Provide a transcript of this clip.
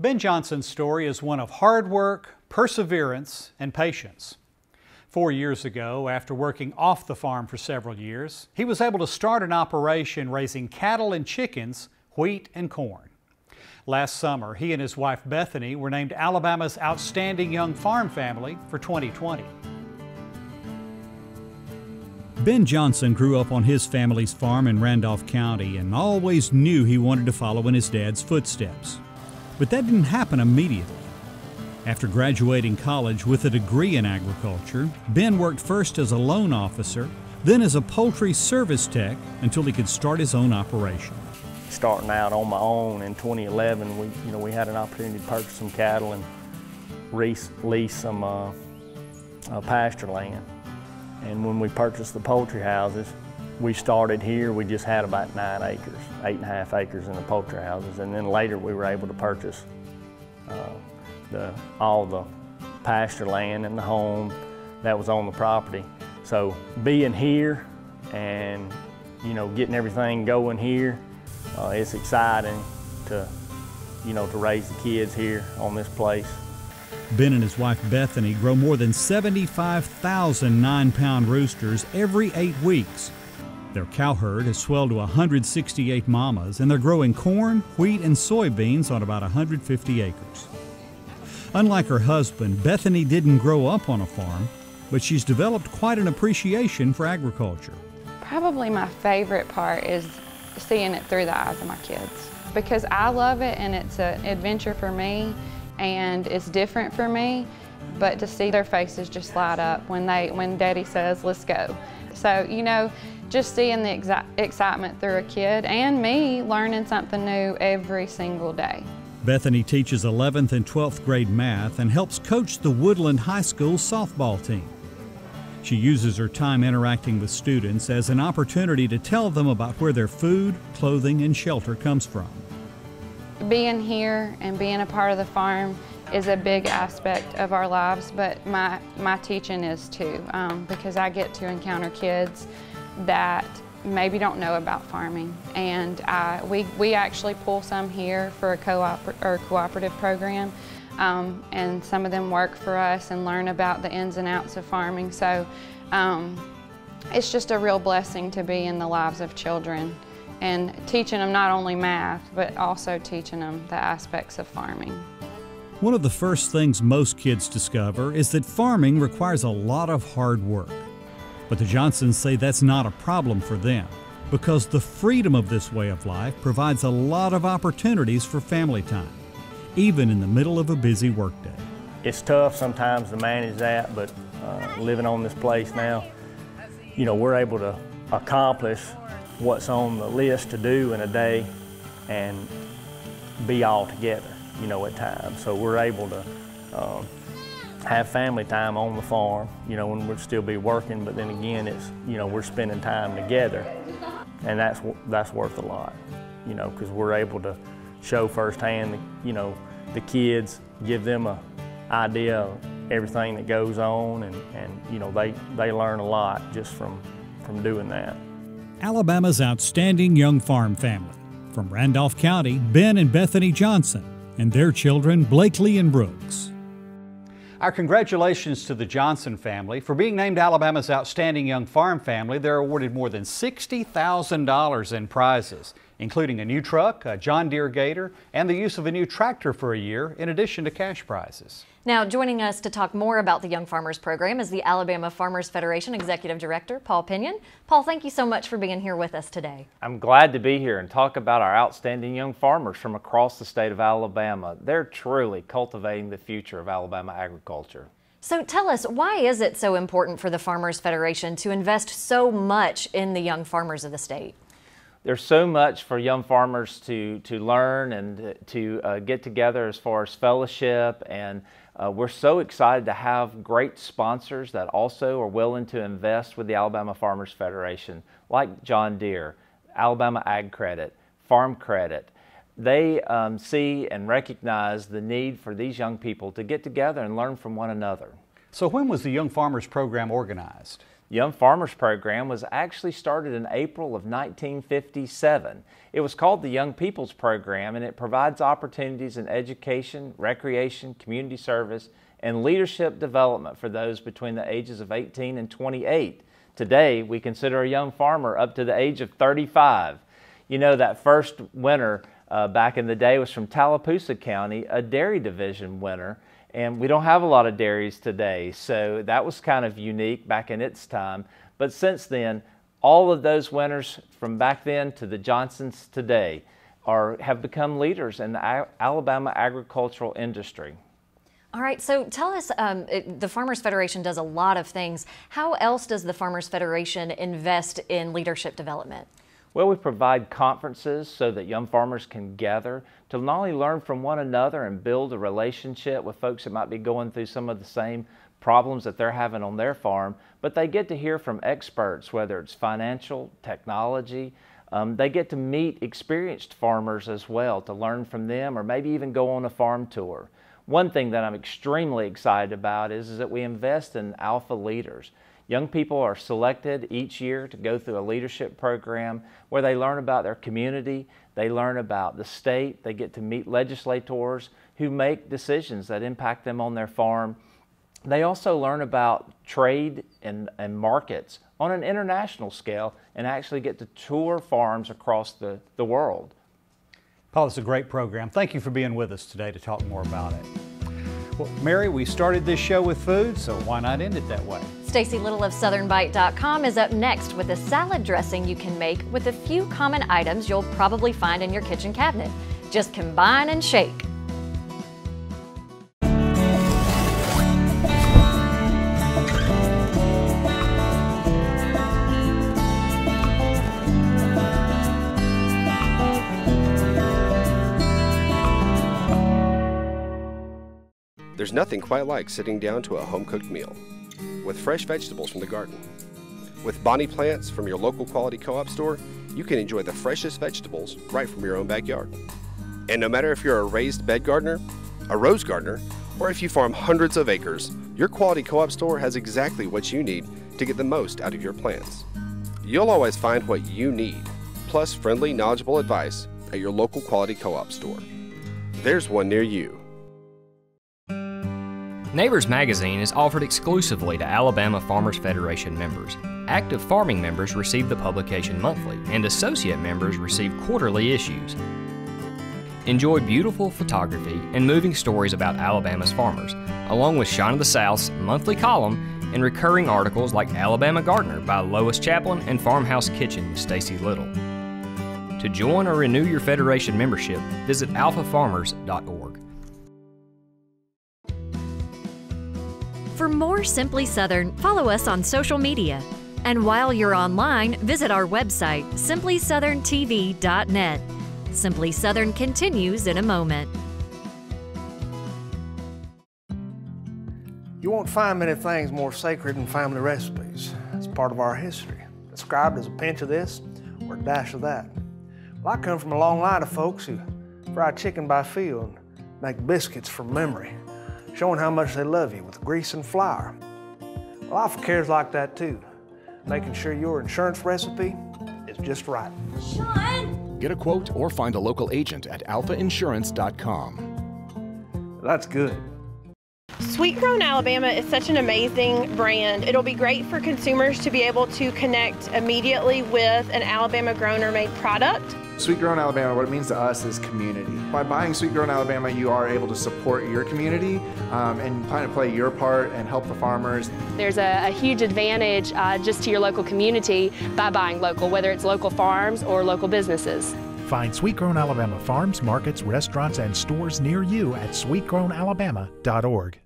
Ben Johnson's story is one of hard work, perseverance, and patience. 4 years ago, after working off the farm for several years, he was able to start an operation raising cattle and chickens, wheat and corn. Last summer, he and his wife Bethany were named Alabama's Outstanding Young Farm Family for 2020. Ben Johnson grew up on his family's farm in Randolph County and always knew he wanted to follow in his dad's footsteps. But that didn't happen immediately. After graduating college with a degree in agriculture, Ben worked first as a loan officer, then as a poultry service tech until he could start his own operation. Starting out on my own in 2011, we had an opportunity to purchase some cattle and lease some pasture land. And when we purchased the poultry houses, we started here. We just had about 9 acres, 8.5 acres in the poultry houses, and then later we were able to purchase all the pasture land and the home that was on the property. So being here and getting everything going here, it's exciting to raise the kids here on this place. Ben and his wife Bethany grow more than 75,000 9-pound roosters every 8 weeks. Their cow herd has swelled to 168 mamas, and they're growing corn, wheat, and soybeans on about 150 acres. Unlike her husband, Bethany didn't grow up on a farm, but she's developed quite an appreciation for agriculture. Probably my favorite part is seeing it through the eyes of my kids, because I love it and it's an adventure for me and it's different for me, but to see their faces just light up when Daddy says, let's go. So, just seeing the excitement through a kid and me learning something new every single day. Bethany teaches 11th and 12th grade math and helps coach the Woodland High School softball team. She uses her time interacting with students as an opportunity to tell them about where their food, clothing, and shelter comes from. Being here and being a part of the farm is a big aspect of our lives, but my teaching is too, because I get to encounter kids that maybe don't know about farming, and we actually pull some here for a cooperative program, and some of them work for us and learn about the ins and outs of farming. So it's just a real blessing to be in the lives of children and teaching them not only math but also teaching them the aspects of farming. One of the first things most kids discover is that farming requires a lot of hard work. But the Johnsons say that's not a problem for them, because the freedom of this way of life provides a lot of opportunities for family time, even in the middle of a busy workday. It's tough sometimes to manage that, but living on this place now, we're able to accomplish what's on the list to do in a day and be all together, at times. So we're able to have family time on the farm, and we'll still be working, but then again, it's, we're spending time together, and that's worth a lot, because we're able to show firsthand, the kids, give them an idea of everything that goes on, and they learn a lot just from doing that. Alabama's Outstanding Young Farm Family. From Randolph County, Ben and Bethany Johnson, and their children, Blakely and Brooks. Our congratulations to the Johnson family for being named Alabama's Outstanding Young Farm Family. They're awarded more than $60,000 in prizes, including a new truck, a John Deere Gator, and the use of a new tractor for a year, in addition to cash prizes. Now, joining us to talk more about the Young Farmers Program is the Alabama Farmers Federation Executive Director, Paul Pinyan. Paul, thank you so much for being here with us today. I'm glad to be here and talk about our outstanding young farmers from across the state of Alabama. They're truly cultivating the future of Alabama agriculture. So tell us, why is it so important for the Farmers Federation to invest so much in the young farmers of the state? There's so much for young farmers to learn and to get together as far as fellowship, and we're so excited to have great sponsors that also are willing to invest with the Alabama Farmers Federation, like John Deere, Alabama Ag Credit, Farm Credit. They see and recognize the need for these young people to get together and learn from one another. So when was the Young Farmers Program organized? Young Farmers Program was actually started in April of 1957. It was called the Young People's Program, and it provides opportunities in education, recreation, community service, and leadership development for those between the ages of 18 and 28. Today, we consider a young farmer up to the age of 35. You know, that first winner back in the day was from Tallapoosa County, a dairy division winner. And we don't have a lot of dairies today, so that was kind of unique back in its time. But since then, all of those winners from back then to the Johnsons today have become leaders in the Alabama agricultural industry. All right, so tell us, the Farmers Federation does a lot of things. How else does the Farmers Federation invest in leadership development? Well, we provide conferences so that young farmers can gather to not only learn from one another and build a relationship with folks that might be going through some of the same problems that they're having on their farm, but they get to hear from experts, whether it's financial, technology. They get to meet experienced farmers as well to learn from them, or maybe even go on a farm tour. One thing that I'm extremely excited about is that we invest in alpha leaders. Young people are selected each year to go through a leadership program where they learn about their community, they learn about the state, they get to meet legislators who make decisions that impact them on their farm. They also learn about trade and markets on an international scale and actually get to tour farms across the world. Paul, it's a great program. Thank you for being with us today to talk more about it. Well, Mary, we started this show with food, so why not end it that way? Stacy Little of SouthernBite.com is up next with a salad dressing you can make with a few common items you'll probably find in your kitchen cabinet. Just combine and shake. There's nothing quite like sitting down to a home-cooked meal with fresh vegetables from the garden. With Bonnie Plants from your local Quality Co-op store, you can enjoy the freshest vegetables right from your own backyard. And no matter if you're a raised bed gardener, a rose gardener, or if you farm hundreds of acres, your Quality Co-op store has exactly what you need to get the most out of your plants. You'll always find what you need, plus friendly, knowledgeable advice at your local Quality Co-op store. There's one near you. Neighbors Magazine is offered exclusively to Alabama Farmers Federation members. Active farming members receive the publication monthly, and associate members receive quarterly issues. Enjoy beautiful photography and moving stories about Alabama's farmers, along with Shine of the South's monthly column and recurring articles like Alabama Gardener by Lois Chaplin and Farmhouse Kitchen with Stacy Little. To join or renew your Federation membership, visit alphafarmers.org. For more Simply Southern, follow us on social media. And while you're online, visit our website, simplysoutherntv.net. Simply Southern continues in a moment. You won't find many things more sacred than family recipes. It's part of our history, described as a pinch of this or a dash of that. Well, I come from a long line of folks who fry chicken by feel and make biscuits from memory, showing how much they love you with grease and flour. Well, Alpha cares like that too, making sure your insurance recipe is just right. Sean! Get a quote or find a local agent at alphainsurance.com. That's good. Sweet Grown Alabama is such an amazing brand. It'll be great for consumers to be able to connect immediately with an Alabama grown or made product. Sweet Grown Alabama, what it means to us is community. By buying Sweet Grown Alabama, you are able to support your community and kind of play your part and help the farmers. There's a huge advantage just to your local community by buying local, whether it's local farms or local businesses. Find Sweet Grown Alabama farms, markets, restaurants, and stores near you at sweetgrownalabama.org.